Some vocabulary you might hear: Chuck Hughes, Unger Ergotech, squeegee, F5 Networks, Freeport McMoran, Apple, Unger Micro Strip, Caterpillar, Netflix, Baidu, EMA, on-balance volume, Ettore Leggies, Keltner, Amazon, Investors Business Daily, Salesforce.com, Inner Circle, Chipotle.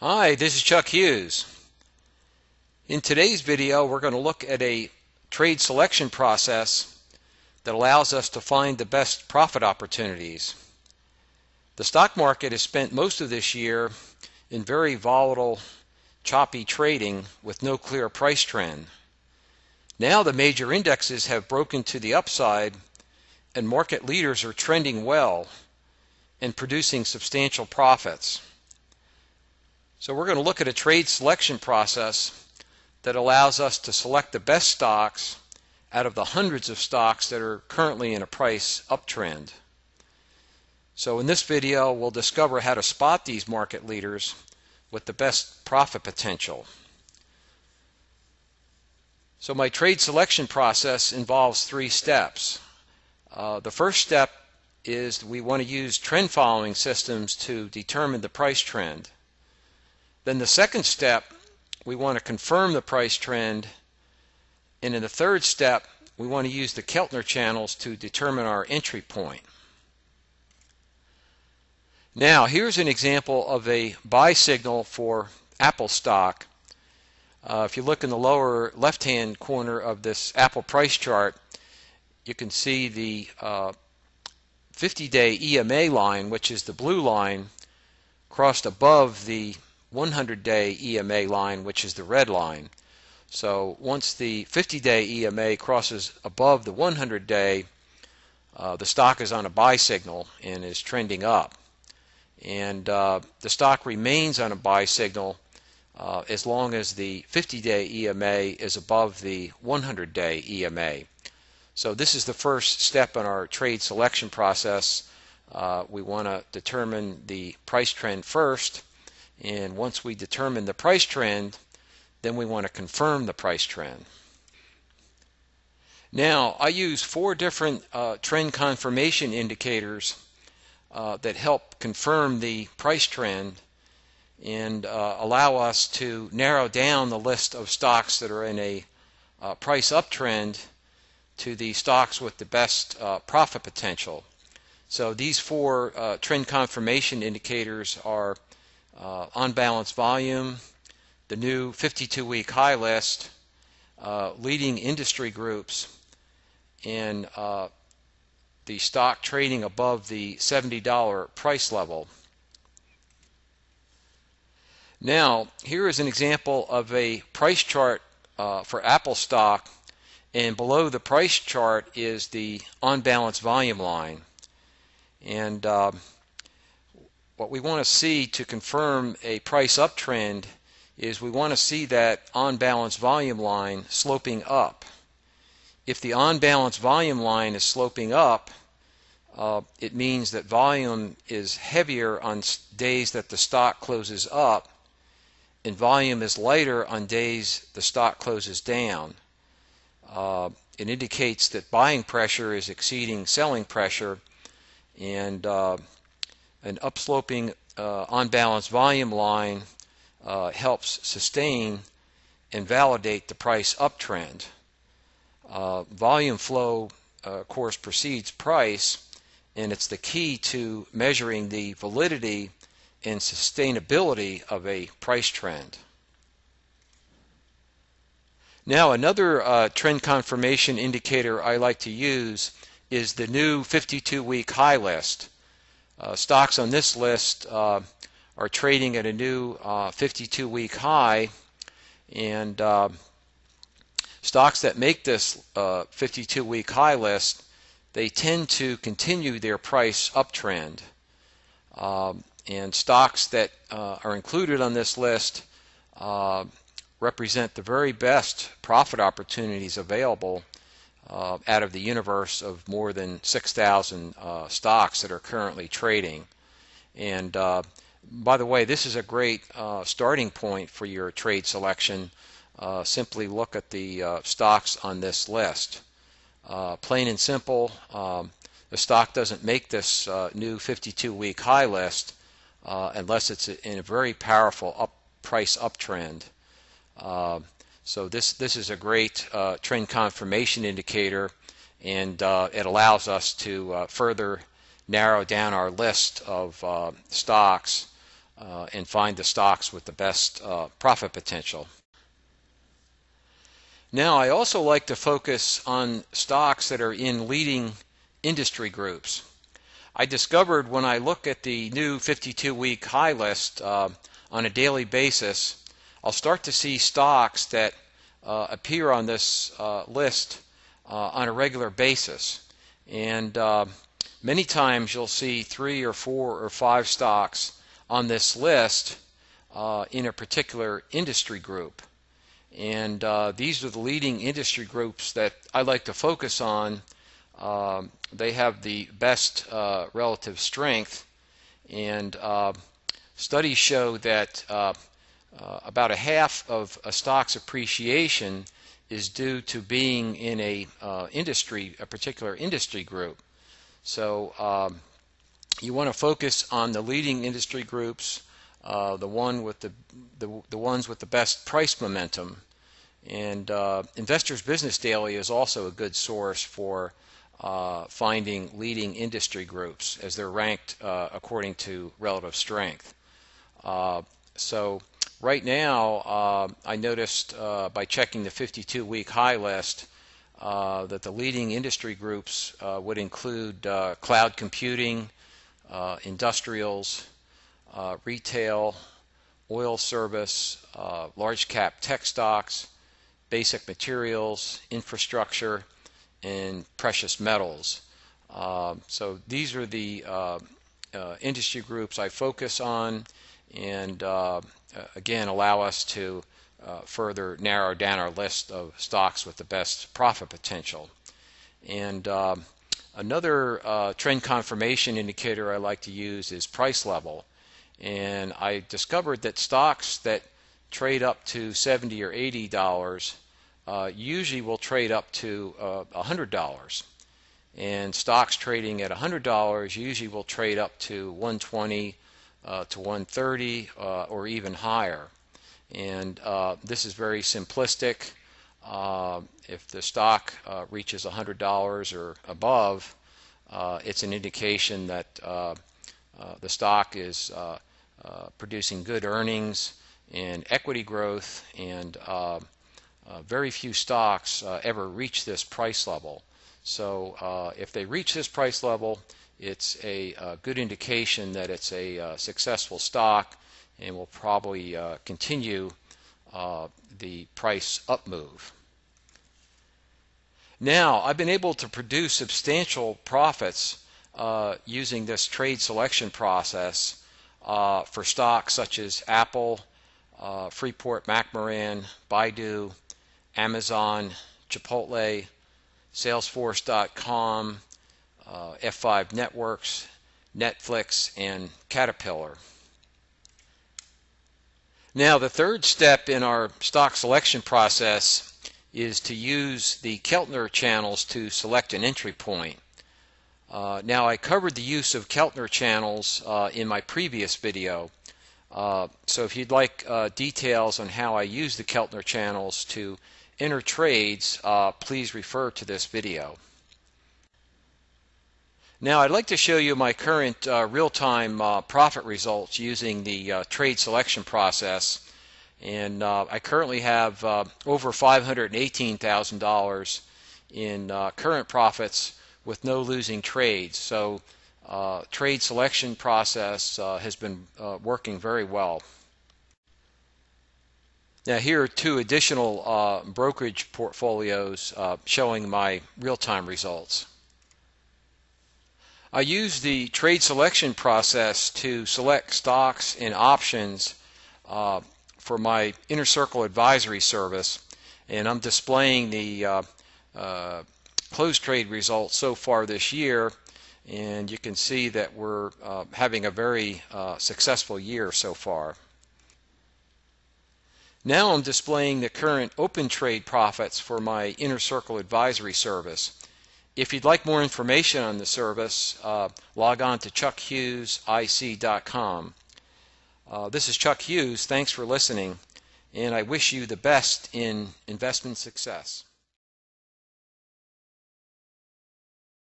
Hi, this is Chuck Hughes. In today's video, we're going to look at a trade selection process that allows us to find the best profit opportunities. The stock market has spent most of this year in very volatile, choppy trading with no clear price trend. Now the major indexes have broken to the upside and market leaders are trending well and producing substantial profits. So we're going to look at a trade selection process that allows us to select the best stocks out of the hundreds of stocks that are currently in a price uptrend. So in this video, we'll discover how to spot these market leaders with the best profit potential. So my trade selection process involves three steps. The first step is we want to use trend following systems to determine the price trend. Then the second step, we want to confirm the price trend. And in the third step, we want to use the Keltner channels to determine our entry point. Now, here's an example of a buy signal for Apple stock. If you look in the lower left-hand corner of this Apple price chart, you can see the 50-day EMA line, which is the blue line, crossed above the 100-day EMA line, which is the red line. So once the 50-day EMA crosses above the 100-day, the stock is on a buy signal and is trending up. And the stock remains on a buy signal as long as the 50-day EMA is above the 100-day EMA. So this is the first step in our trade selection process. We want to determine the price trend first. And once we determine the price trend, then we want to confirm the price trend. Now, I use four different trend confirmation indicators that help confirm the price trend and allow us to narrow down the list of stocks that are in a price uptrend to the stocks with the best profit potential. So these four trend confirmation indicators are on balance volume, the new 52-week high list, leading industry groups, and the stock trading above the $70 price level. Now, here is an example of a price chart for Apple stock, and below the price chart is the on balance volume line. And what we want to see to confirm a price uptrend is we want to see that on-balance volume line sloping up. If the on-balance volume line is sloping up, it means that volume is heavier on days that the stock closes up, and volume is lighter on days the stock closes down. It indicates that buying pressure is exceeding selling pressure, and an upsloping on-balance volume line helps sustain and validate the price uptrend. Volume flow, of course, precedes price, and it's the key to measuring the validity and sustainability of a price trend. Now, another trend confirmation indicator I like to use is the new 52-week high list. Stocks on this list are trading at a new 52-week high, and stocks that make this 52-week high list, they tend to continue their price uptrend. And stocks that are included on this list represent the very best profit opportunities available out of the universe of more than 6,000 stocks that are currently trading. And by the way, this is a great starting point for your trade selection. Simply look at the stocks on this list. Plain and simple, the stock doesn't make this new 52-week high list unless it's in a very powerful price uptrend. So this is a great trend confirmation indicator, and it allows us to further narrow down our list of stocks and find the stocks with the best profit potential. Now, I also like to focus on stocks that are in leading industry groups. I discovered when I look at the new 52-week high list on a daily basis, I'll start to see stocks that appear on this list on a regular basis. And many times you'll see 3 or 4 or 5 stocks on this list in a particular industry group. And these are the leading industry groups that I like to focus on. They have the best relative strength, and studies show that about a half of a stock's appreciation is due to being in a particular industry group. So you want to focus on the leading industry groups, the ones with the best price momentum, and Investors Business Daily is also a good source for finding leading industry groups as they're ranked according to relative strength. So right now I noticed by checking the 52-week high list that the leading industry groups would include cloud computing, industrials, retail, oil service, large cap tech stocks, basic materials, infrastructure, and precious metals. So these are the industry groups I focus on, and again allow us to further narrow down our list of stocks with the best profit potential. And another trend confirmation indicator I like to use is price level. And I discovered that stocks that trade up to $70 or $80 usually will trade up to $100, and stocks trading at $100 usually will trade up to $120 to $130 or even higher. And this is very simplistic. If the stock reaches $100 or above, it's an indication that the stock is producing good earnings and equity growth, and very few stocks ever reach this price level. So if they reach this price level, it's a good indication that it's a successful stock and will probably continue the price up move. Now, I've been able to produce substantial profits using this trade selection process for stocks such as Apple, Freeport McMoran, Baidu, Amazon, Chipotle, Salesforce.com, F5 Networks, Netflix, and Caterpillar. Now, the third step in our stock selection process is to use the Keltner channels to select an entry point. Now, I covered the use of Keltner channels in my previous video. So if you'd like details on how I use the Keltner channels to enter trades, please refer to this video. Now, I'd like to show you my current real-time profit results using the trade selection process. And I currently have over $518,000 in current profits with no losing trades. So trade selection process has been working very well. Now, here are two additional brokerage portfolios showing my real-time results. I use the trade selection process to select stocks and options for my Inner Circle advisory service, and I'm displaying the closed trade results so far this year. And you can see that we're having a very successful year so far. Now I'm displaying the current open trade profits for my Inner Circle advisory service. If you'd like more information on the service, log on to chuckhughesic.com. This is Chuck Hughes. Thanks for listening, and I wish you the best in investment success.